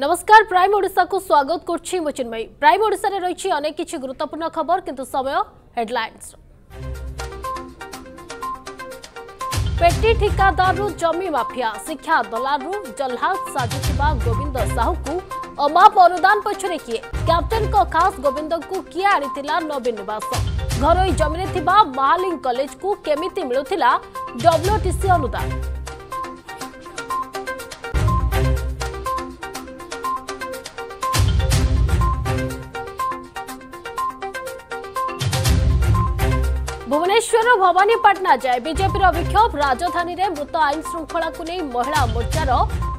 नमस्कार प्राइम ओडिशा को स्वागत करछि मु चिन्मयी। प्राइम ओडिशा रे रहिछि अनेक किछि गुरुत्वपूर्ण खबर किंतु समय हेडलाइंस। पेटी ठिकादारु जमी माफिया शिक्षा दलारु जल्लाद साजिथिबा गोविंद साहू को अमाप अनुदान पछरे किए कैप्टन को खास गोविंद को किए आनितिला नवीन निवास। घरोई जमी रे थिबा महालिंग कॉलेज को केमिति मिलुथिला डब्ल्यूटीसी अनुदान। भुवनेश्वर भवानीपाटना जाए बीजेपी विक्षोभ राजधानी में मृत आईन श्रृंखला को नहीं महिला मोर्चार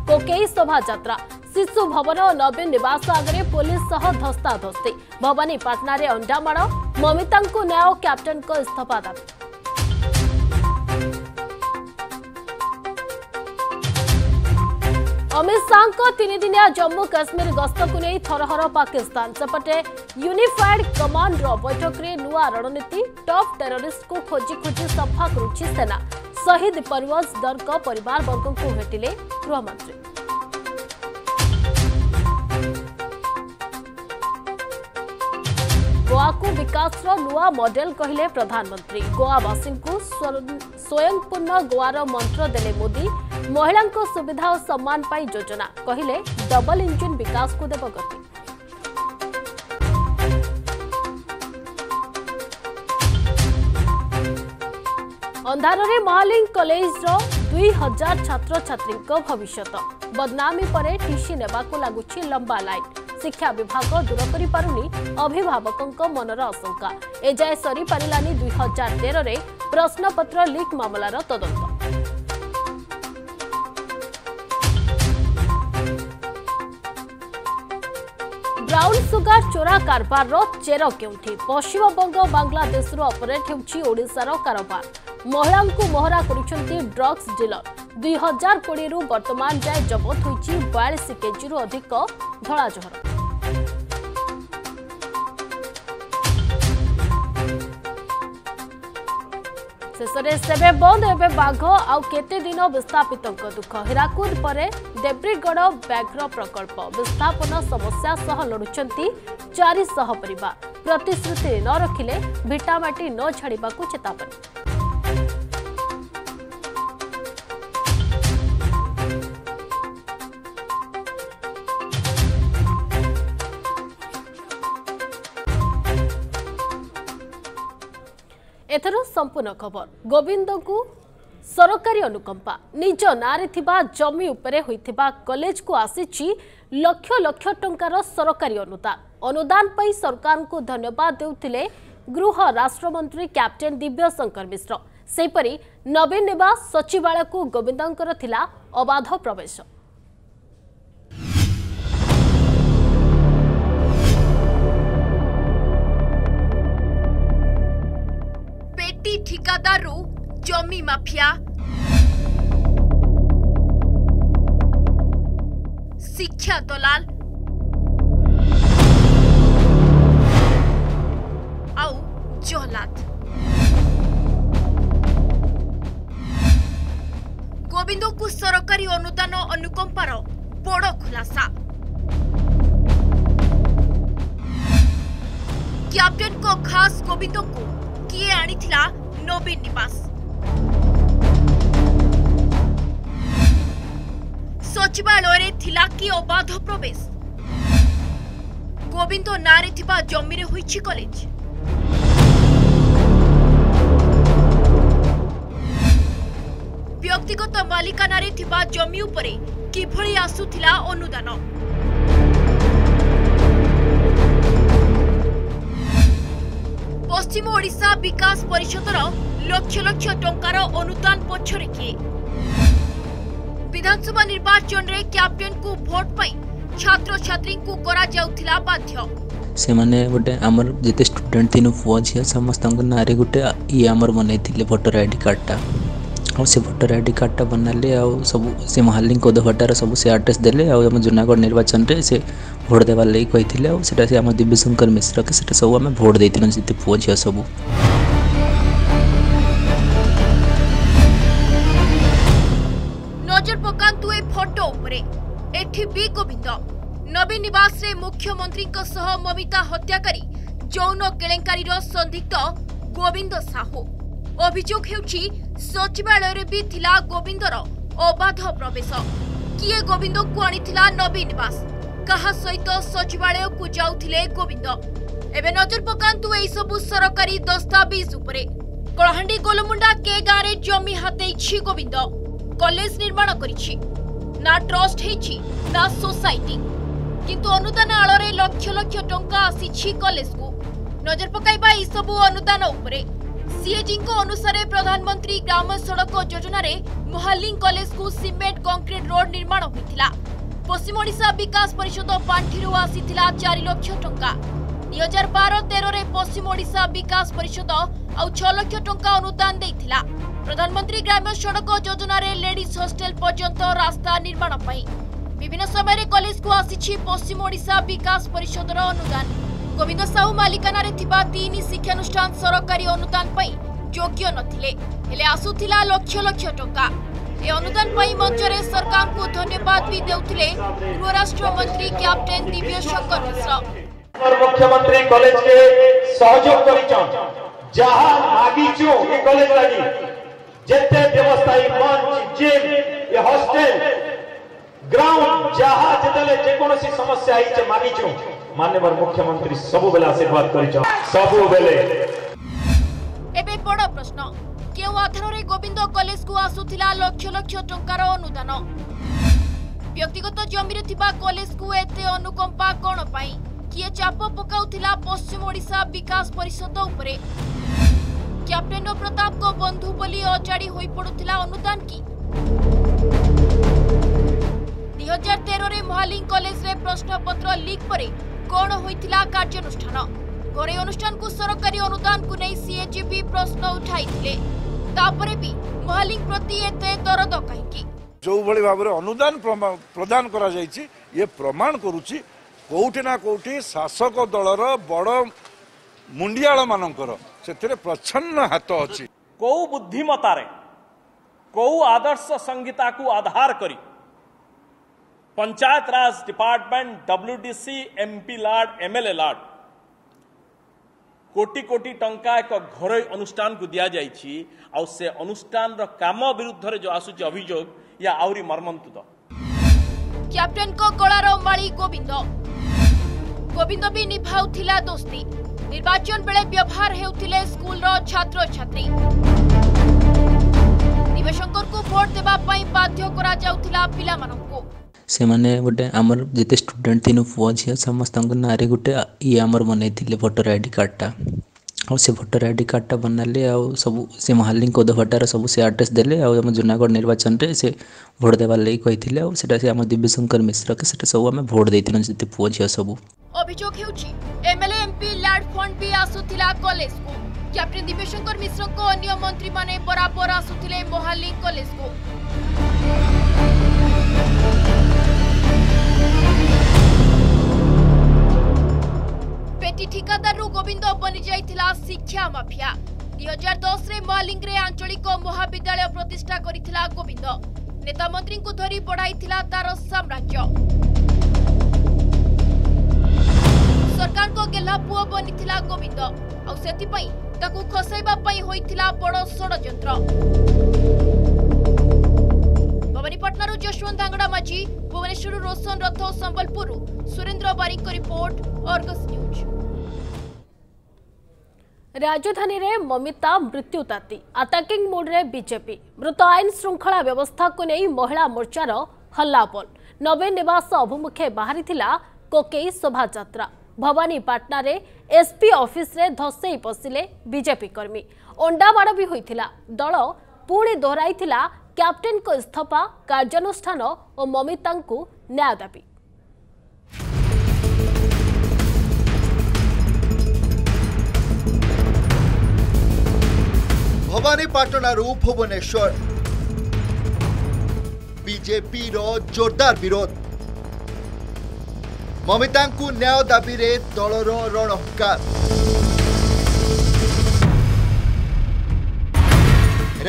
कोकेई शोभा यात्रा। शिशु भवन और नवीन निवास आगे पुलिस सह धस्ताधस्ती। भवानीपाटना रे अंडामाण ममिता न्याय कैप्टन को इस्तीफा दाबी। अमित शाह तीनदिनिया जम्मू काश्मीर गस्त को नहीं थरहर पाकिस्तान। सेपटे यूनिफाइड कमांड बैठक में नुआ रणनीति टॉप टेररिस्ट को खोजी खोजी सफा करुच्ची सेना। शहीद परवज दर का परिवार वर्ग को भेटिले गृहमंत्री। गोवा को विकास नुआ मॉडल कहले प्रधानमंत्री। गोवावासी को स्वयंपूर्ण गोवार मंत्र देले मोदी। महिला सुविधा और सम्मान पाई योजना कहले डबल इंजन विकास को देव गति। अंधार में महालिंग कॉलेज 2000 छात्र छात्री भविष्य बदनामी पर टीसी नेबाकू लागुछि लंबा लाइन। शिक्षा विभाग दूर कर पारुनी अभिभावक मनर आशंका। एजाए सरी पारिलानी 2013 रे प्रश्नपत्र लीक मामलार तदंत। ब्राउन सुगार चोरा कारबार चेर क्योंठी पश्चिमबंग बांग्लादेश अपरेट होशार कारबार। महिला को मोहरा करुछंती ड्रग्स डीलर। 2020 रु वर्तमान जाए जबत होईछि 42 केजी रु अधिक धड़ा जहर। शेषे सेबे बंद एवं बाघ आउ केते दिन विस्थापित दुख। हीराकुद पर देब्रिगढ़ व्याघ्र प्रकल्प विस्थापन समस्या सह लड़ुंट 400 परिवार। प्रतिश्रुति न रखिले भिटामाटी न छाड़ा चेतावनी। एथर संपूर्ण खबर। गोविंद को सरकारी अनुकंपा निज नारे थिबा जमी उपरे होइथिबा कॉलेज को आसीछि लक्ष लक्ष टंकार सरकारी अनुदान। अनुदान पई सरकार को धन्यवाद देउथिले गृह राष्ट्रमंत्री कैप्टन दिव्य शंकर मिश्र। सेपरि नवीन निवास सचिवालय को गोविंदंकर थिला अबाध प्रवेश। ठिकादारू जमी माफिया शिक्षा दलाल आउ जहलात। गोविंद को सरकारी अनुदान अनुकंपार बड़ खुलासा। कैप्टन को खास गोविंद को किए आनिथिला नवीन निवास। सचिवालय थिला कि अबाध प्रवेश। गोविंद नारे थिबा जमी रे होईछि कॉलेज। व्यक्तिगत मालिकाना रे थिबा जमी उपरे किभळी आसुथिला अनुदान। पश्चिम ओडिशा विकास परिषदर लक्ष लक्ष टंकार अनुदान पछरे किए। विधानसभा निर्वाचन रे कैप्टन को वोट पाई छात्र छात्री को करा जाउथिला बाध्य। से माने गोटे हमर जते स्टूडेंट थिनु पुआ झिया समस्त नारे गोटे ई हमर बनैथिले वोटर आईडी कार्डटा। आ से वोटर आईडी कार्डटा बनाले आ सब से महालिंग कोद हटार सब से एड्रेस देले आ हम जुनागढ़ निर्वाचन रे से भोट देवार लगे कही आम दिव्यशंकर मिश्र के सब आम भोट देते जिते पुओ झी सब। नजर पकातु ए फटो उपरे। एठी बी गोविंद नवीन निवास रे मुख्यमंत्री ममिता हत्या करी जौन केलेंकारी संदिग्ध गोविंद साहू अभियोग सचिवालय भी थिला गोविंदर अबाध प्रवेश। किए गोविंद को आनीथिला नवीन निवास, कहा सहित सचिवालय को जाउथिले गोविंद। एबे नजर पकांतु एई सबु सरकारी दस्तावेज उपरे। कोलाहांडी गोलमुंडा के गारे जमी हातेइछि गोविंद, कॉलेज निर्माण करिछि, ना ट्रस्ट हेछि ना सोसाइटी, किंतु अनुदान आलरे लक्ष लक्ष टंका आसीछि कॉलेज को। नजर पकाइबा एई सबु अनुदान उपरे। सीएजी को अनुसार प्रधानमंत्री ग्राम सड़क योजना रे मोहाली कॉलेज को सीमेंट कंक्रीट रोड निर्माण होइथिला। पश्चिम ओडिशा विकास परिषद पांठि आसीथिला 4 लाख टंका। 2012-13 रे पश्चिम ओडिशा विकास परिषद आउ 6 लाख टंका अनुदान देइथिला। प्रधानमंत्री ग्राम सड़क योजना रे लेडीज हॉस्टल पर्यंत रास्ता निर्माण पई विभिन्न समय कॉलेज को आसीछि पश्चिम ओडिशा विकास परिषद रो अनुदान। गोविंद साहू मालिकाना रे थिबा तीन शिक्षानुष्ठान सरकारी अनुदान पई योग्य नथिले, हेले आसुथिला लक्ष लक्ष टंका। ए अनुदान पई मंचरे सरकार को धन्यवाद भी देउथिले गृह राष्ट्र मंत्री कैप्टन दिव्य शंकर मिश्र। मुख्यमंत्री कॉलेज के सहयोग करिचन जहां मागिचो ए कॉलेज लागि जते व्यवस्थाई मंच जिम ए हॉस्टल ग्राउंड जहां जतले जे कोनोसी समस्या आइचे मागिचो माननीय मुख्यमंत्री सबु बेला आशीर्वाद करिचो सबु बेले। एबे बड़ प्रश्न, केउ आधार रे गोविंद कॉलेज को आसुथिला लक्ष लक्ष टंकार अनुदान? व्यक्तिगत जमि रे थिबा कॉलेज को एते अनुकंपा कोन पाई? किए चाप पकाउथिला पश्चिम ओडिशा विकास परिषद उपरे? कैप्टन प्रताप को बंधु बोली अजाड़ी होई पडुथिला अनुदान की? 2013 रे मोहाली कॉलेज रे प्रश्नपत्र लीक परे कौन होइथिला कार्यानुष्ठान? घरे अनुष्ठान को सरकारी अनुदान को नहीं सीएजी भी प्रश्न उठाई थिले, तापरे भी मोहाली प्रति एते दरद काहेकी? जो भली भाबरे अनुदान प्रदान करा जाईछि ये प्रमाण करूछि कोउठे ना कोउठे शासक दलर बड़ मुंडियाळ मानकर सेतरे प्रच्छन्न हात अछि। को बुद्धिमता रे को आदर्श संहिता को आधार करी panchayat Raj department WDC MP LAD MLA LAD कोटी कोटी टंका एक घर अनुष्ठान को दिया जाइछि आ से अनुष्ठान रो काम विरुद्ध रे जो आसुछि अभियोग या आउरी मर्मन्तुद। कैप्टन को कोला रो माली गोविंद गोविंद भी निभाउथिला दोस्ती, निर्वाचन बेले व्यवहार हेउथिले स्कूल रो छात्र छात्री। दिव्यशंकर को वोट देबा पई बाध्य करा जाउथिला पिला मानन को। से मैंने गोटे आमर जिते स्टूडेंट थी पुआ झी समस्त ना गोटे ई आमर बनई थे भोटर आई डी कार्डटा। आ भोटर आई डी कार्डटा बनाले आ सब से मोहाली कोदफाटार सब से आड्रेस देले आम जूनागढ़ निर्वाचन में से भोट देवार लगे कही से आम दिव्यशंकर मिश्र के सब आम भोट दे जिते पुआ झी सब अभियोग एमएलए एमपी लाड फंड भी आसुथिला कॉलेज को। कैप्टन दिव्यशंकर मिश्र को अन्य मंत्री माने बराबर आसुथिले मोहाली कॉलेज को। ठिकादारु गोविंद बनी जाइथिला शिक्षा माफिया। 2010 रे मोहालिंग रे आंचलिक महाविद्यालय प्रतिष्ठा करिथिला गोविंद, नेता मंत्री को धरी बढ़ाइथिला तार साम्राज्य। सरकार को गेला पुओ बनिथिला गोविंद आ सेति पई ताकू खसैबा पई होइथिला बड़ षडयंत्र। भवानी पटनारु जशवंत धांगड़ा माझी, भुवनेश्वरु रोशन रथ, संबलपुरु सुरेंद्र बारिक को रिपोर्ट, आर्गस न्यूज। राजधानी रे ममिता मृत्यु ताती अटैकिंग मोड रे बीजेपी। मृत आईन श्रृंखला व्यवस्था को नहीं महिला मोर्चार हल्लाबोल। नवीन निवास अभिमुखे बाहरी थिला कोकेई शोभा यात्रा। भवानी पाटना रे एसपी ऑफिस रे धसई पसिले बीजेपी कर्मी, ओंडा माड़ भी होइथिला। दल पुणी दोहराइथिला कैप्टन को इस्तीफा, कार्यानुष्ठान और ममिता को न्याय दाबी। भवानीपाटणारू भुवनेश्वर बीजेपी रो जोरदार विरोध। ममिता को न्याय दाबी रे दलर रणहुंकार।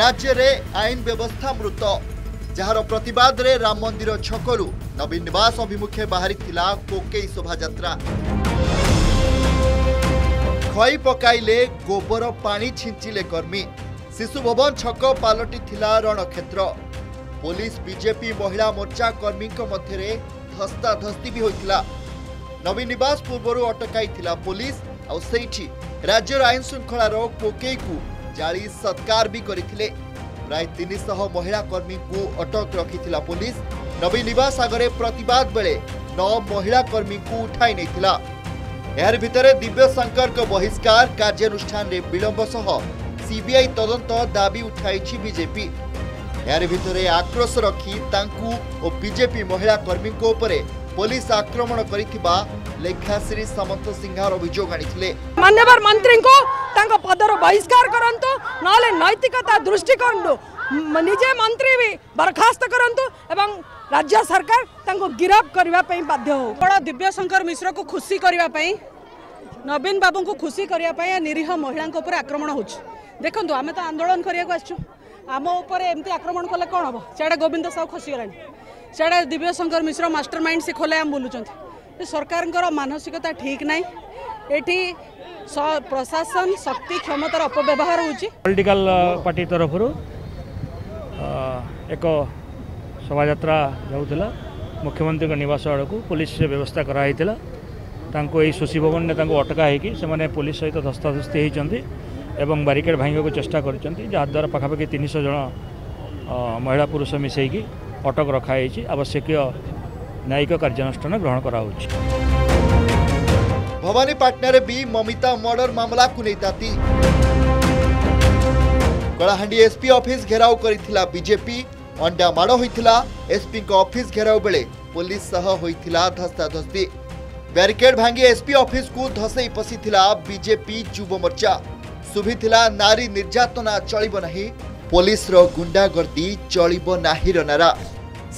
राज्य रे आईन व्यवस्था मृत, जार प्रतिवाद रे राम मंदिर छकलु नवीन निवास अभिमुखे बाहरी कोके शोभा यात्रा खई पकाइले गोबर पानी छिंचिले कर्मी शिशु भवन छक पालटी थिला रणक्षेत्र पुलिस बीजेपी महिला मोर्चा कर्मी मध्य धस्ताधस्ती भी होता। नवीन निवास पूर्व अटकई पुलिस और सेठी राज्य आईन श्रृंखलार कोके जारी सत्कार भी करथिले। प्राय 300 महिला कर्मी को अटक रखी पुलिस नवीन निवास आगे प्रतिवाद बेले 9 महिला कर्मी को उठाई नहीं भितर दिव्य शंकर बहिष्कार कार्यानुष्ठान विलंब सह सीबीआई तदंत दाबी उठाई बीजेपी। यार भितर आक्रोश रखी तांकू और बीजेपी महिला कर्मी को उपरे पुलिस आक्रमण करिथिबा लेखाश्री सामंत सिंहार अभियोग आनिथिले। माननीय मंत्री को तांको पदर बहिष्कार करंतु नले नैतिकता दृष्टिकोण निजे मंत्री भी बर्खास्त करंतु एवं राज्य सरकार तांको गिरफ्त करबा पई बाध्य हो। बड़ा दिव्य शंकर मिश्र को खुशी करबा पई नवीन बाबू को खुशी करबा पई निरीह महिला को ऊपर आक्रमण होछ। देखंतु आमे तो आंदोलन करिया को आछू आम उपर एमती आक्रमण कले कौन हम सियाडे गोविंद साहू खसी गला सियाडे दिव्य शंकर मिश्र मास्टरमाइंड से खोले आम बुलूँ। सरकार मानसिकता ठीक ना ये प्रशासन शक्ति क्षमतार अपव्यवहार होची। पॉलिटिकल पार्टी तरफ एक शोभा यात्रा जाऊला मुख्यमंत्री के निवास आड़ को पुलिस से व्यवस्था कराई शोषी भवन ने अटका होने पुलिस सहित धस्ताधस्ती होती एवं बारिकेड भांगा को चेष्टा कराद्वारा पखापाखि 300 जन महिला पुरुष मिसेकी अटक रखाई आवश्यक न्यायिक कार्यानुष्ठान ग्रहण करा। भवानी पाटना रे भी ममिता मर्डर मामला को नहीं कलाहांडी एसपी ऑफिस घेराव करिथिला बीजेपी अंडा माड़ होइथिला। एसपी को ऑफिस घेराव बेले पुलिस सह होइथिला धस्ताधस्ती। बैरिकेड भांगी एसपी ऑफिस को धसई पशिथिला बीजेपी युव मोर्चा। सुभिथिला नारी निर्यातना चलिब नाही पुलिस रो गुंडागर्दी चलिब नाही रो नारा।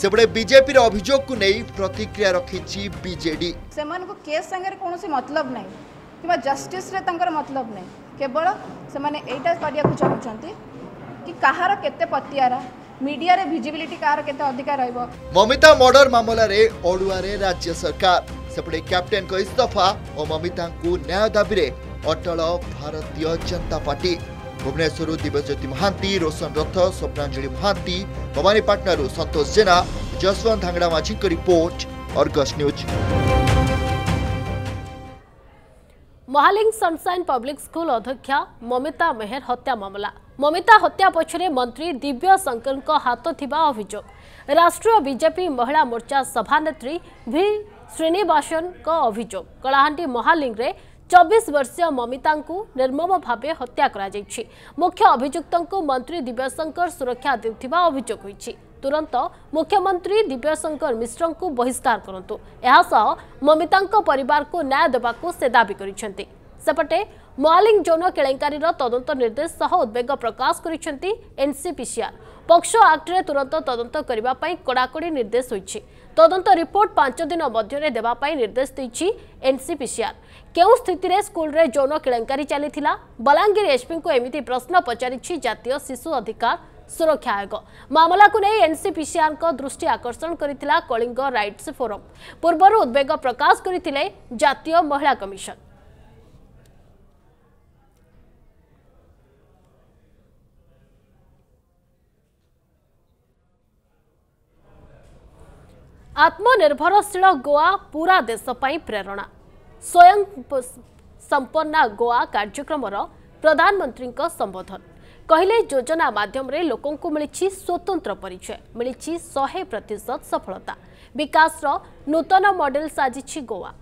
सेबडे बीजेपी रो अभियोग को नै प्रतिक्रिया रखिछि बीजेडी। सेमान को केस संगे कोनोसी मतलब नै किबा जस्टिस रे तंकर मतलब नै केवल सेमाने एटा करिया को चाहुचंती कि कहार केते पतियारा मीडिया रे विजिबिलिटी कहार केते अधिकार रहइबो। ममिता मर्डर मामला रे ओडुआ रे राज्य सरकार सेबडे कैप्टन को इस्तफा और ममिता को न्याय दाबी रे अटल भारतीय जनता पार्टी। भुवनेश्वर दिव्यज्योति महांती, रोशन रथ, स्वप्नांजलि महांती, भवानीपाटन संतोष जेना, जसवंत धांगड़ा माझी की report, Argus news. Mahaling sunshine public school अध्यक्षा ममिता मेहर हत्या मामला। ममिता हत्या पछरे मंत्री दिव्य शंकर हाथ थिबा अभियोग। राष्ट्रीय बीजेपी महिला मोर्चा सभानेत्री भी श्रीनिवासन अभियोग। कलाहांडी महालिंग रे 24 वर्षीय ममिता को निर्मम भाव हत्या करा जाइछि। मुख्य अभियुक्त को मंत्री दिव्यशंकर सुरक्षा देउथिबा अभियोग होइछि। तुरंत मुख्यमंत्री दिव्यशंकर मिश्र को बहिष्कार करंतु एहासह ममिता परिवार को न्याय देबा को से दाबी करिसेंति। सेपटे महालिंग जौन केलेंकारी तदंत निर्देश सह उद्वेग प्रकाश करिसेंति एनसीपीसीआर। पक्ष आक्टे तुरंत तदंत करिबा पई कड़ाकड़ी निर्देश होइछि। तदंत रिपोर्ट 5 दिन मध्य रे देबा पई निर्देश दैछि एनसीपीसीआर। केउ स्थिति रे स्कूल रे जौन केलेंकारी चलीथिला बलांगीर एसपी को एमिति प्रश्न पचारिछि जातीय शिशु अधिकार सुरक्षा आयोग। मामला को नहीं एनसीपीसीआर को दृष्टि आकर्षण करिथिला कलिंग राइट्स फोरम। पूर्व उद्वेग प्रकाश करिथिले जातीय महिला कमिशन। आत्मनिर्भरशील गोवा पूरा देश पाई प्रेरणा। स्वयं संपन्ना गोवा कार्यक्रम प्रधानमंत्री संबोधन कहले योजना माध्यम रे लोकों को मिली स्वतंत्र परिचय मिली 100% सफलता विकास नूतन मॉडल साजिछि गोवा।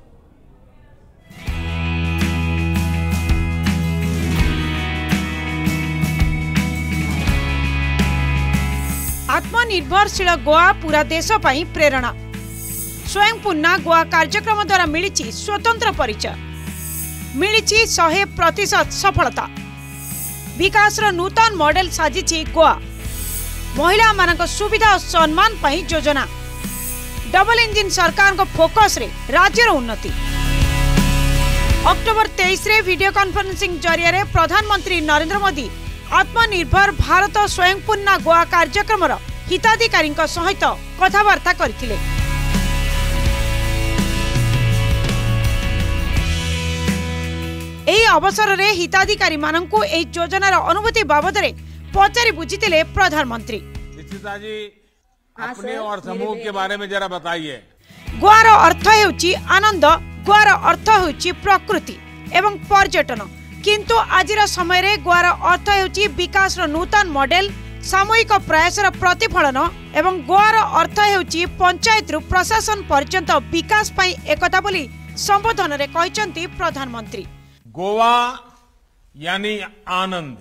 आत्मनिर्भरशील गोवा पूरा देश पाई प्रेरणा। स्वयंपूर्णा गोवा कार्यक्रम द्वारा मिली स्वतंत्र परिचय मिली 100% सफलता विकास नूतन मॉडल साजिछि गोवा। महिला मानक सुविधा और सम्मान पाई योजना डबल इंजिन सरकार को फोकस रे राज्यर उन्नति। अक्टोबर 23 रे वीडियो कॉन्फ्रेंसिंग जरिया रे प्रधानमंत्री नरेंद्र मोदी आत्मनिर्भर भारत स्वयंपूर्णा गोवा कार्यक्रम हिताधिकारी सहित कथबार्ता करथिले। एही अवसर रे हिताधिकारी माननकु एही योजनार अनुभूति बाबदरे पचारि बुझितिले प्रधानमंत्री। निश्चिता जी अपने और समूह के बारे में जरा बताइए। गोवार अर्थ हेउची आनंद, गोवार अर्थ हेउची प्रकृति एवं पर्यटन, किंतु आजिर समय रे गोवार अर्थ हेउची विकास रो नूतन मॉडल, सामूहिक प्रयास रो प्रतिफलन एवं गोवार अर्थ हेउची पंचायत रु प्रशासन पर्यंत विकास पई एकता बोली संबोधन रे कहिसंती प्रधानमंत्री। गोवा यानी आनंद,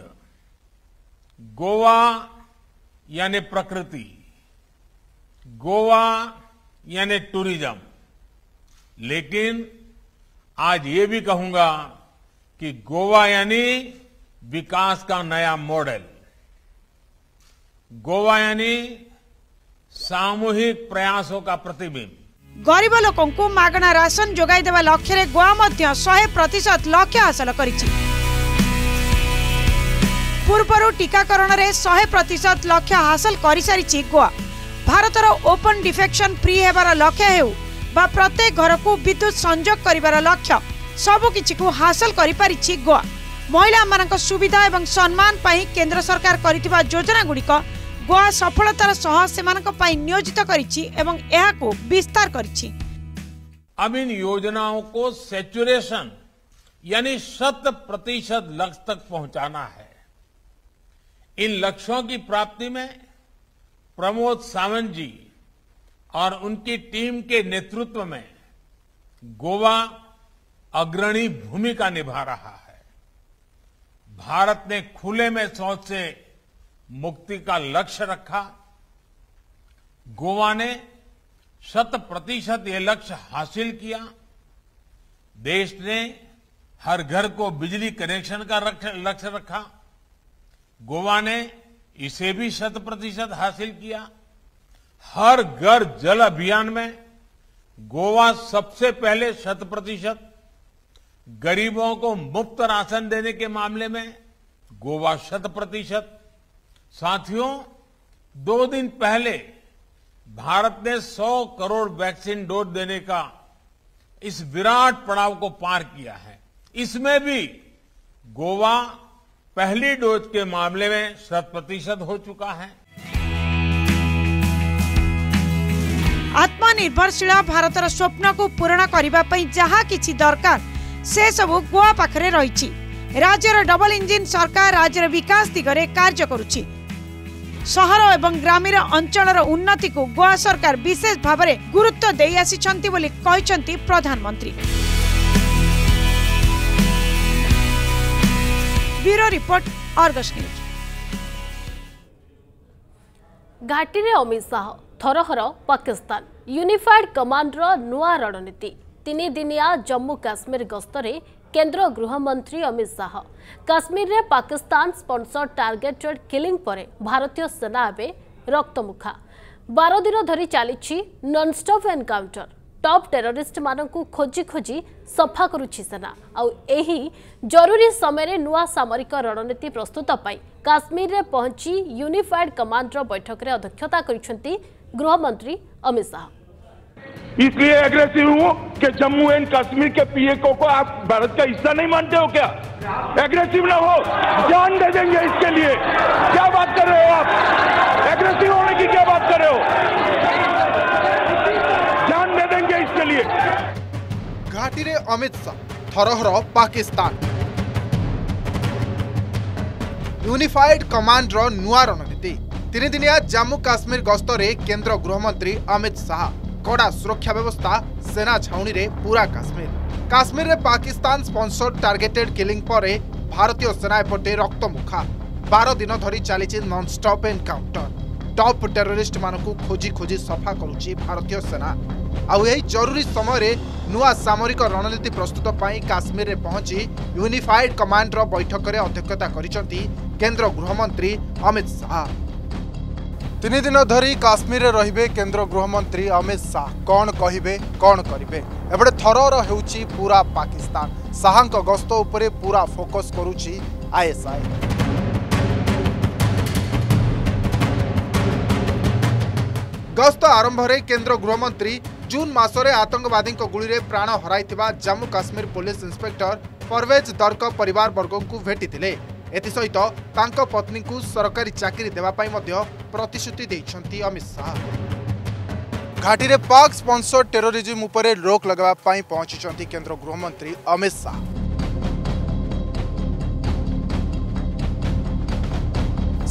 गोवा यानी प्रकृति, गोवा यानी टूरिज्म, लेकिन आज ये भी कहूंगा कि गोवा यानी विकास का नया मॉडल, गोवा यानी सामूहिक प्रयासों का प्रतिबिंब। गरीब लोकों को मागणा राशन जोगाई देवा लक्ष्य रे गोवा मध्य 100% लक्ष्य हासिल करिछि। पूर्वरु टीकाकरण रे 100% लक्ष्य हासिल करि सारिछि गोवा। भारतर ओपन डिफेक्शन फ्री हेबार लक्ष्य हेउ बा प्रत्येक घर को विद्युत संजोग करिबार लक्ष्य सबु किछि को हासिल करि पारिछि गोवा। महिला मानक सुविधा एवं सम्मान पई केंद्र सरकार करितिबा योजना गुड़िक गोवा सफलतार सह सेमानक पई नियोजित करिछि एवं एहा को विस्तार करिछि। अब इन योजनाओं को सैचुरेशन यानी 100% लक्ष्य तक पहुंचाना है। इन लक्ष्यों की प्राप्ति में प्रमोद सावंत जी और उनकी टीम के नेतृत्व में गोवा अग्रणी भूमिका निभा रहा है। भारत ने खुले में शौच से मुक्ति का लक्ष्य रखा, गोवा ने 100% ये लक्ष्य हासिल किया। देश ने हर घर को बिजली कनेक्शन का लक्ष्य रखा, गोवा ने इसे भी 100% हासिल किया। हर घर जल अभियान में गोवा सबसे पहले 100%, गरीबों को मुफ्त राशन देने के मामले में गोवा 100%। साथियों, 2 दिन पहले भारत ने 100 करोड़ वैक्सीन डोज देने का इस विराट पड़ाव को पार किया है। इसमें भी गोवा पहली डोज के मामले में 100% हो चुका है। आत्मनिर्भरशील भारतर स्वप्न को पूर्ण करने जहाँ किसी दरकार से सब गोवा पाखरे रही। राज्यर डबल इंजिन सरकार राज्यर विकास दिगरे कार्य करुछि। शहर एवं ग्रामीण अंचलर उन्नति को गोवा सरकार विशेष भाव में गुरुत्व दे आसिछंती बोली कहिसंती प्रधानमंत्री। Bureau report, Argus news. घाटी में अमित शाह थरहर पाकिस्तान यूनिफाइड कमांडर नुआ रणनीति। 3 दिनिया जम्मू काश्मीर गस्तरे केंद्र गृहमंत्री अमित शाह काश्मीर में पाकिस्तान स्पॉन्सर टार्गेटेड किलिंग पर भारतीय सेना एवं रक्तमुखा। 12 दिन धरी चली नॉनस्टॉप एनकाउंटर, टॉप टेररिस्ट मानू खोजी खोजी सफा करुच्ची सेना। जरूरी समय नुआ सामरिक रणनीति प्रस्तुत पाई काश्मीर में पहुंची यूनिफाइड कमांडर बैठक में अध्यक्षता करछंती गृहमंत्री अमित शाह। इसलिए एग्रेसिव हूँ कि जम्मू एंड कश्मीर के पीएको को आप भारत का हिस्सा नहीं मानते हो क्या? एग्रेसिव ना हो, जान दे देंगे इसके लिए। क्या बात कर रहे हो आप? एग्रेसिव होने की क्या बात कर रहे हो? जान दे देंगे इसके लिए। घाटी रे अमित शाह थरहर पाकिस्तान यूनिफाइड कमांड रो नुआ रणनीति। 3 दिनिया जम्मू काश्मीर गस्तरे केंद्र गृहमंत्री अमित शाह। कड़ा सुरक्षा व्यवस्था, सेना छाउनी रे पूरा काश्मीर। काश्मीर रे पाकिस्तान स्पॉन्सर्ड टार्गेटेड किलिंग परे भारतीय सेना एपटे रक्तमुखा। 12 दिन धरी चली नॉनस्टॉप एनकाउंटर, टॉप टेररिस्ट मानकु खोजी खोजी सफा करुची भारतीय सेना। आउ एही जरूरी समय रे नुआ सामरिक रणनीति प्रस्तुत पाई काश्मीर रे पहुंची यूनिफाइड कमांड रो बैठक रे अध्यक्षता करिसंती केंद्र गृहमंत्री अमित शाह। 3 दिन धरी काश्मीर में रहिबे केंद्र गृहमंत्री अमित शाह। कौन कहिबे, कौन करिबे? एबडे थरर हेउची पूरा पाकिस्तान। शाहक गस्त उपरे पूरा फोकस करुची आईएसआई। गस्त आरंभ रे केंद्र गृहमंत्री जून मासरे आतंकवादी गुळीरे प्राण हराइथिबा जम्मू काश्मीर पुलिस इंस्पेक्टर परवेज दर्क परिवार वर्गों को भेटिथिले। एथिसहित तांको पत्नी को सरकारी चाकरी देबा पई मध्य प्रतिश्रुति दैछंती अमित शाह। घाटी रे पाक स्पॉन्सर टेरोरिज्म उपरे रोक लगवा पई पहुंचिचंती केंद्र गृहमंत्री अमित शाह।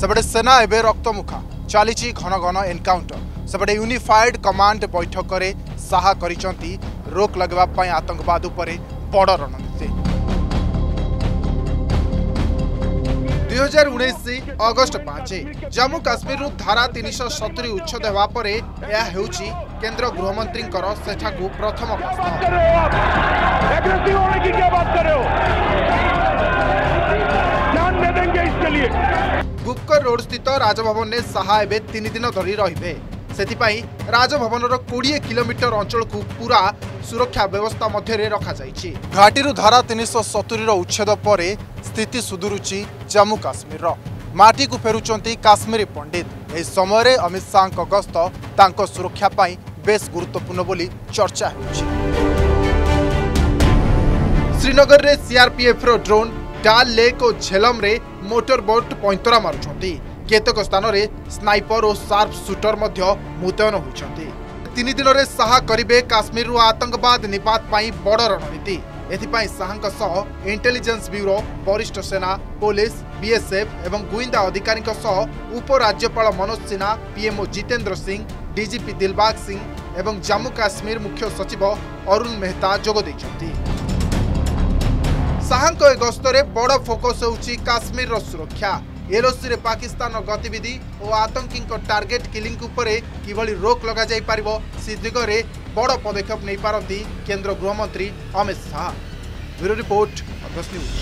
सबडे सेना एबे रक्तमुखा चली घन घन एनकाउंटर। सबडे यूनिफाइड कमांड बैठक में साहा करिसंती रोक लगवा आतंकवाद उपरे बड़ रणनीति। 2019 अगस्त 5 जम्मू काश्मीर धारा 370 उच्छेद होवा परे यह हेउची केंद्र गृहमंत्री सेठाकू प्रथम गुपकर रोड स्थित राजभवन में साहा एबे 3 दिन धरी रहिबे। सेथिपाई राजभवनर 20 किलोमीटर अंचल को पूरा सुरक्षा व्यवस्था मध्य रखा जाइछि। घाटी धारा 370 रो उच्छेद पर स्थिति सुधुरुची जम्मू काश्मीर। माटी को फेरुचंती काश्मीरी पंडित। ए समय अमित शाह गस्त तांको सुरक्षा पाई बेस गुरुत्वपूर्ण बोली चर्चा होइछि। श्रीनगर रे सीआरपीएफ रो ड्रोन डाल लेक और झेलम रे मोटर बोट पैंतरा मारुचंती। केतक स्थान रे स्नाइपर और शार्प सुटर मध्य मुतयन होइछंती। 3 दिन रे साहा करिबे काश्मीर रो आतंकवाद निपात पाई बड़ रणनीति। एथिपाई साहांका सह इंटेलिजेंस ब्यूरो वरिष्ठ सेना पुलिस बीएसएफ एवं गुइंदा अधिकारी सह उपराज्यपाल मनोज सिन्हा पीएमओ जितेंद्र सिंह डीजीपी दिलबाग सिंह एवं जम्मू काश्मीर मुख्य सचिव अरुण मेहता जोग दैछंती। साहांका गस्तरे बड़ फोकस होउची काश्मीर रो सुरक्षा। एलओसी रे पाकिस्तान गतिविधि और आतंकी टार्गेट किलिंग उपरे किभली रोक लगा जाई पारिबो से दिगरे बड़ पदक्षेप नहीं पारती केंद्र गृहमंत्री Amit Shah. Bureau report, Argus news.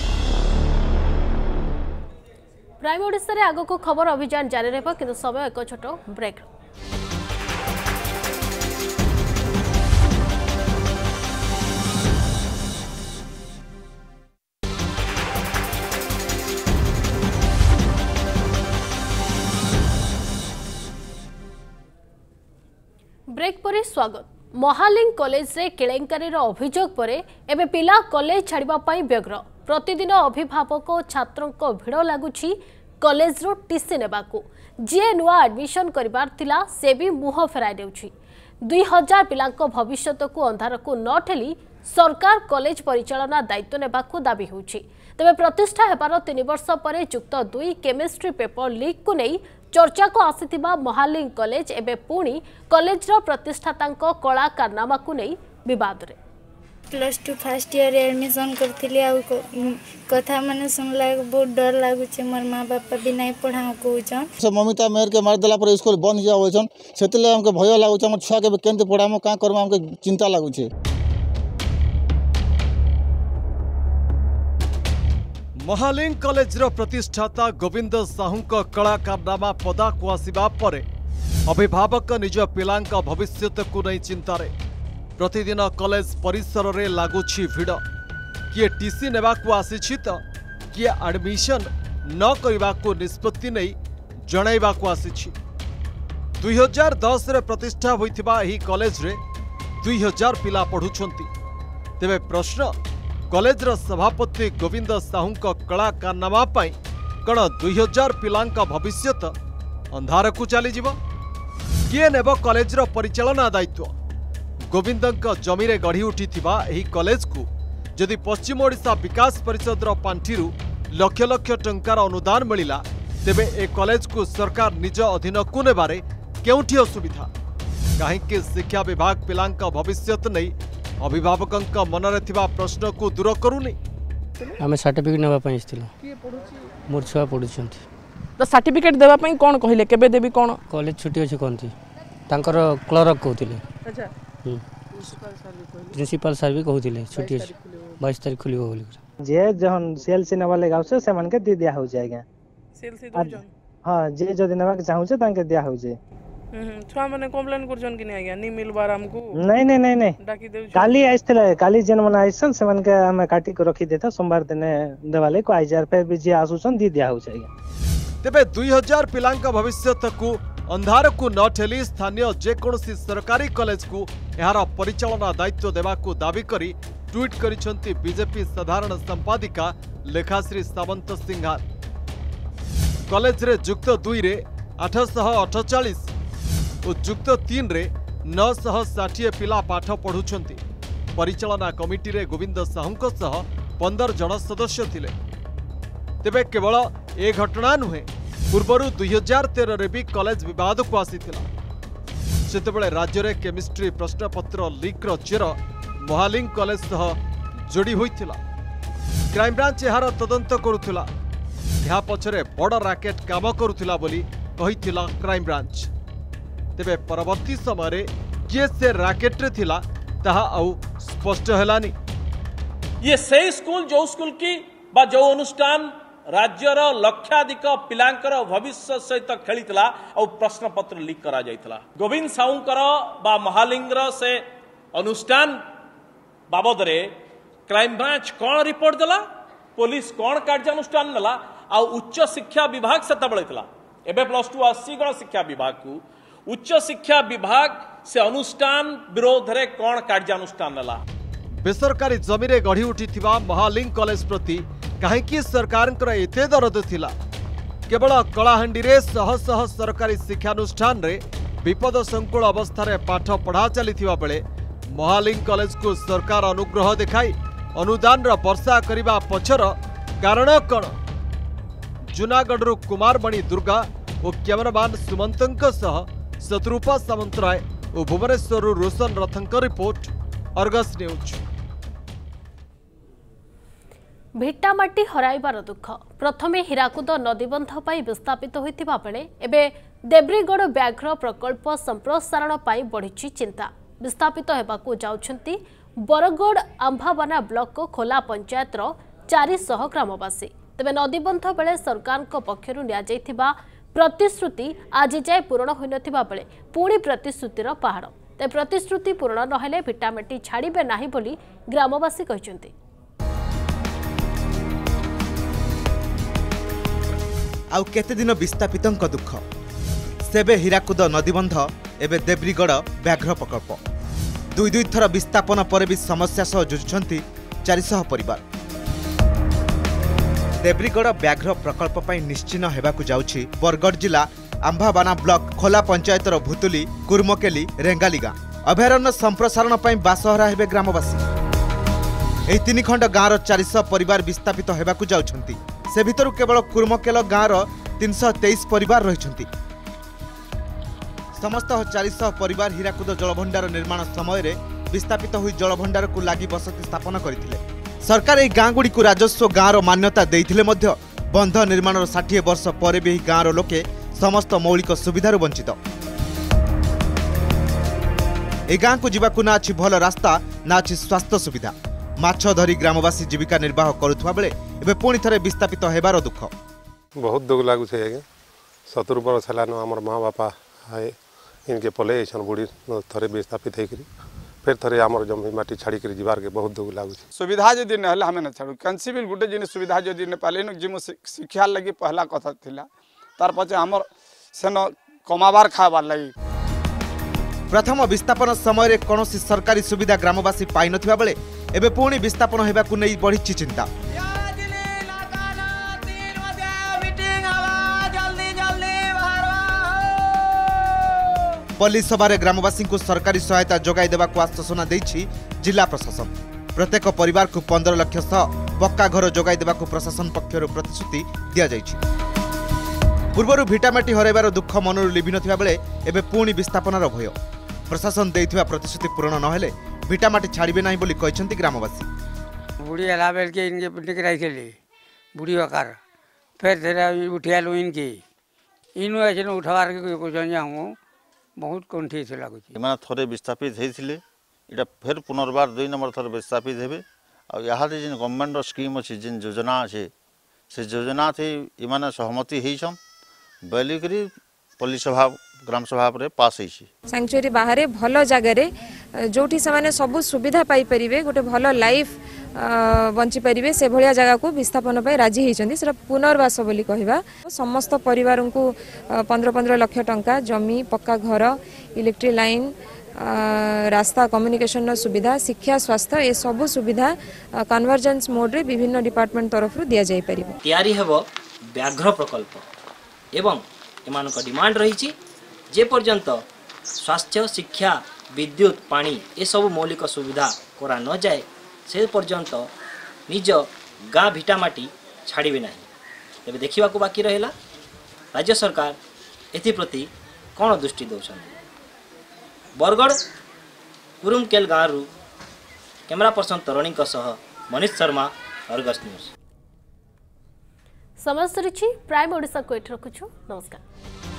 Prime Odisha रे आगो को खबर अभियान जारी रहबो किंतु समय एक छोटो ब्रेक। ब्रेक पर स्वागत। महालिंग कॉलेज रे केलेंकारी अभियोग पर एबे पिला कॉलेज छाड़िबा पई व्यग्र। प्रतिदिन अभिभावक छात्रों को भिड़ लगुच कॉलेज रो टीसी नेबाकू। जे नुआ एडमिशन करिबार थिला से भी मुह फेराई देउछि। 2000 पिला भविष्यत को अंधार को न ठेली सरकार कॉलेज परिचालना दायित्व नेबाकू दाबी होउछि। तबे प्रतिष्ठा हेबार 3 वर्ष पर युक्त 2 केमिस्ट्री पेपर लीक को नहीं चर्चा को आसीथिबा महालिंग कॉलेज एबे पुणी कॉलेज रो प्रतिष्ठातांको कला कारनामा को नहीं विवाद रे। प्लस 2 फर्स्ट ईयर एडमिशन करथिले आ कथा माने सुनला बहुत डर लागुचे। मोर मां बापा भी नहीं पढ़ाओ कहउछन। सब ममिता मेहर के मार देला पर स्कूल बंद जा होइछन। सेतले हमके भय लागुचे हमर छुआ के केंते पढ़ामो का करमो हमके चिंता लागुचे। महालिंग कॉलेज रो प्रतिष्ठाता गोविंद साहू को कला कारनामा पदाकू आसवा पर अभिभावक निज पिला भविष्यत को नहीं चिंतार। प्रतिदिन कॉलेज परिसर रे लागुछि भिड़। किए टीसी नेबाकू आसी तो किए एडमिशन न करबाकू निष्पत्ति नहीं जणाइबाकू आसी। 2010 रे प्रतिष्ठा होइथिबा एही कॉलेज रे 2000 पिला पढुछंती। तेबे प्रश्न कॉलेजर सभापति गोविंद साहू का कला कारनामा पाई कण 2000 पिलांका भविष्यत अंधार को चली जीव। किए नेब कॉलेजर परिचालना दायित्व। गोविंद जमी रे गढ़ी उठी थिबा एही कॉलेज को जदि पश्चिम ओडिशा विकास परिषदर पांठि लक्ष लक्ष टंकार अनुदान मिला तेबे ए कॉलेज को सरकार निज अधीन को नेबारे केउठी असुविधा। काहेकि शिक्षा विभाग पिलांका भविष्यत नहीं अभिभावक मनरे थिबा प्रश्न को दूर करूनी। आमे सर्टिफिकेट नबा पई स्थिलो के पढुची मोर छुआ पढुछंती तो सर्टिफिकेट देबा पई कोन कहिले केबे देबी कोन कॉलेज छुट्टी अछि कोनती तांकर क्लर्क कहउतिले। अच्छा प्रिंसिपल सर भी कहउतिले छुट्टी अछि 22 तारिख खुलिबो बोली जे जहन सेल से नबा लगाउ से समान के दे दिया हो जाएगा। सेल से दो जन हां जे जदि नबा के चाहू से तांके दिया हो जे। छुआ माने कंप्लेन करछन कि नै आज्ञा नि मिलबार हमकु नै नै नै नै डाकी देउ काली आइसले काली जन मन आइसन से मन के हम काटी को रखी देता सोमवार दिने देवाले को 1000 पे भी जे आसुछन दी दिया हो जाएगा। तेबे 2000 पिलांका भविष्यत को अंधार को न ठेली स्थानीय जेकोसी सरकारी कॉलेज को यार परिचालना दायित्व देवा दावी करी ट्वीट करिसेंती बीजेपी साधारण संपादिका लेखाश्री सावंत सिंघार। कॉलेज रे युक्त 2 रे 848 और युक्त 3 रे 960 पिला पाठ पढ़ुछंती। परिचालना कमिटी रे गोविंद साहूंको सह 15 जन सदस्य थिले। तेबे केवल ए घटना नुहे, पूर्वरु 2013 रे भी कॉलेज विवाद को आसीथिला। सेतेबेले राज्य रे केमिस्ट्री प्रश्नपत्र लीक रो चेर मोहालिंग कॉलेज सह जोड़ी होइथिला। क्राइम ब्रांच एहार तदंत करुथिला। या पछरे बड़ राकेट काम करुथिला बोली कहिथिला क्राइम ब्रांच। तेबे परवर्ती समय रे जे से राकेट रे थिला ताहा आउ स्पष्ट हेलानी। ये सेई स्कूल जो स्कूल की बा जो अनुष्ठान राज्यर लक्षाधिक पिलांकर भविष्य सहित खेलीला और प्रश्नपत्र लीक करा जाइतला। गोविंद साहूंकर बा महालिंगर से अनुष्ठान बाबद रे क्राइम ब्रांच कौन रिपोर्ट देला, पुलिस कौन कार्यानुष्ठान नला, आ उच्च शिक्षा विभाग सेतबेला एबे प्लस 2 आसी गण शिक्षा विभाग को उच्च शिक्षा विभाग से अनुष्ठान विरोध रे कौन कार्यानुष्ठान नला। बेसरकारी जमी रे गढ़ी उठी महालिंग कॉलेज प्रति कहीं सरकार एते दरद थिला। केवल कलाहांडी रे शह शह सरकारी शिक्षानुष्ठान रे विपद संकुल अवस्था रे पाठ पढ़ा चली बेले महालिंग कॉलेज को सरकार अनुग्रह देखाई अनुदान रा वर्षा करिबा पछर कारण कण। जूनागढ़ रु कुमार बणी दुर्गा और कैमरामैन सुमंतंक सह शत्रुपा सामंतराय और भुवनेश्वर रोशन रथंक रिपोर्ट, अर्गस न्यूज। ଭିଟାମାଟି ହରାଇବାର ଦୁଃଖ। ପ୍ରଥମେ ହୀରାକୁଦ ନଦୀବନ୍ଧ ପାଇଁ ବିସ୍ତାପିତ ହୋଇଥିବା ବେଳେ ଏବେ ଦେବ୍ରିଗଡ଼ ବ୍ୟାଘ୍ର ପ୍ରକଳ୍ପ ସମ୍ପ୍ରସାରଣ ପାଇଁ ବଢ଼ିଛି ଚିନ୍ତା। ବିସ୍ତାପିତ ହେବାକୁ ଯାଉଛନ୍ତି ବରଗଡ଼ ଆମ୍ଭାବାନା ବ୍ଲକର ଖୋଲା ପଞ୍ଚାୟତର 400 ଗ୍ରାମବାସୀ। ତେବେ ନଦୀବନ୍ଧ ବେଳେ ସରକାରଙ୍କ ପକ୍ଷରୁ ନିଆଯାଇଥିବା ପ୍ରତିଶ୍ରୁତି ଆଜି ଯାଏ ପୂରଣ ହୋଇନଥିବା ବେଳେ ପୁଣି ପ୍ରତିଶ୍ରୁତିର ପାହାଡ଼। ତେବେ ପ୍ରତିଶ୍ରୁତି ପୂରଣ ନହେଲେ ଭିଟାମାଟି ଛାଡ଼ିବେ ନାହିଁ ବୋଲି ଗ୍ରାମବାସୀ କହିଛନ୍ତି। आउ केते दिन विस्थापितों का दुख सेबे हीराकुद नदीबंध एवं देब्रिगड़ व्याघ्र प्रकल्प दुई दुई थर विस्थापन पर भी समस्या सह जुझुंट 400 परिवार। देब्रिगड़ व्याघ्र प्रकल्प पर निश्चिन्न होगाकू जाउछि बरगढ़ जिला आंभाबाना ब्लक खोला पंचायतर भूतुली कुर्मकेली रेंगाली गाँ। अभयारण्य संप्रसारण पर बासहरा हेबे ग्रामवासी। एहि तीन खंड गाँवर 400 परिवार विस्थापित होगाकू जाउछंती। से भीतर केवल कुर्मकेल गाँवर 323 परिवार रही। समस्त 400 परिवार हीराकुद जलभंडार निर्माण समय विस्थापित हुई जलभंडार को लगी बसति स्थापन करथिले। सरकार यह गाँ गुड़ी राजस्व गाँवर मान्यता देथिले मध्य बंध निर्माण 60 वर्ष पर भी गाँवर लोके समस्त मौलिक सुविधार वंचित। ए गाँ को जीवाकू ना अछि भल रास्ता ना अछि स्वास्थ्य सुविधा। माछ धरी ग्रामवासी जीविका निर्वाह करुवा बेले एबे पुणी थे विस्थापित होबार दुख। बहुत दुख लगुच। 70 वर्ष है आम माँ बापा इनके पलैन बुढ़ी थे विस्थापित होकर फिर थे आम जमी माटी छाड़ी कर जीवार के बहुत दुख लगुच। सुविधा जदि ना आम ना छाड़ू कैंसी भी गोटे जिन सुविधा जदि ना पाले जिम शिक्षा लगी पहला कथा था तार पचे आम सेन कमाबार खाबार लगी। प्रथम विस्थापन समय कौन सरकारी सुविधा ग्रामवासी पाई ना बेले एबे पुणी विस्थापन होगाकू नहीं बढ़ी चिंता। पल्ली सभारे ग्रामवासी को सरकारी सहायता जगाई देवाकू आश्वासना देछि जिला प्रशासन। प्रत्येक परिवार को 15 लाख पक्का घर जगाई देवाकू प्रशासन पक्षर प्रतिश्रुति दिया जाइछि। पूर्वर भिटामाटी हराइबार दुख मनरू लिभि नथिबा बेले एबे पुणी विस्थापनार भय। प्रशासन देथिबा प्रतिश्रुति पूर्ण नहेले भिटामाटी छाड़े ना बोली ग्रामवासी। बुढ़ी हला बेल के इनके पिटिक रही बुढ़ी वकार फिर तेरा उठिया लू इनके इन ऐसे उठवार के बहुत कंठी से लगुच। मैंने थे विस्थापित होते यहाँ फिर पुनर्बार 2 नंबर थर विस्थापित होते और यहाँ जिन गवर्नमेंट स्कीम अच्छी जिन योजना अच्छे से योजना थी इन्हें सहमति होईसन बोलिक पल्ली सभा ग्राम सभा रे पास होई। सैंक्चुरी बाहर भल जगार जो सब सुविधा पाई पारे गोटे भल लाइफ बंची परिवे से भाया जगह को विस्थापन राजी होती से पुनर्वास बोली कहवा समस्त परिवार को 15-15 लाख टंका जमी पक्का घर इलेक्ट्रिक लाइन रास्ता कम्युनिकेशन सुविधा शिक्षा स्वास्थ्य ये सब सुविधा कन्वर्जेंस मोड रे विभिन्न डिपार्टमेंट तरफ दि जापर तैयारी हेबो व्याघ्र प्रकल्प एवं एमान डिमांड रही जेपर्यंत स्वास्थ्य शिक्षा विद्युत पानी ये सब मौलिक सुविधा करा न जाए से पर्यंत निज गाँ भिटामाटी छाड़े ना तेज देखा बाकी रहा राज्य सरकार एप्रति कौन दृष्टि दौरान बरगढ़ कुरुमकेल गाँव कैमरा पर्सन तरुणी मनीष शर्मा अर्गस न्यूज समस्त प्राइम ओडिशा को नमस्कार।